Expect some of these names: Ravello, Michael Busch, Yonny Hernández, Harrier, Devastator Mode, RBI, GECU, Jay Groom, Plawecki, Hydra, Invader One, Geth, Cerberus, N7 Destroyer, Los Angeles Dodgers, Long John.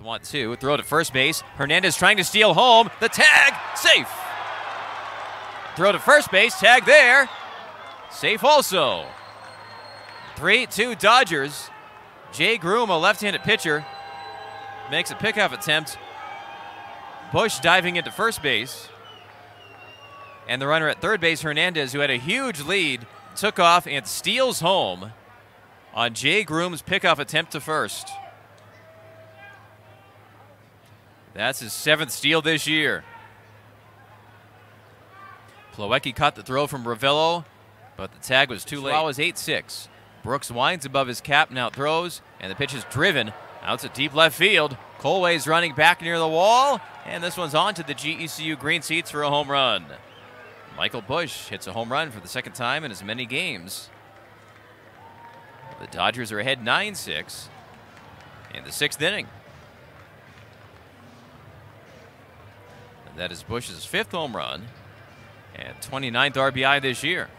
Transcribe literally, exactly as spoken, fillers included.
The one two, throw to first base. Hernández trying to steal home. The tag, safe. Throw to first base, tag there. Safe also. three two Dodgers. Jay Groom, a left-handed pitcher, makes a pickoff attempt. Busch diving into first base. And the runner at third base, Hernández, who had a huge lead, took off and steals home on Jay Groom's pickoff attempt to first. That's his seventh steal this year. Plawecki caught the throw from Ravello, but the tag was too late. It was eight six. Brooks winds above his cap, now throws, and the pitch is driven out to deep left field. Colway's running back near the wall, and this one's on to the G E C U green seats for a home run. Michael Busch hits a home run for the second time in as many games. The Dodgers are ahead nine six in the sixth inning. And that is Busch's fifth home run and twenty-ninth R B I this year.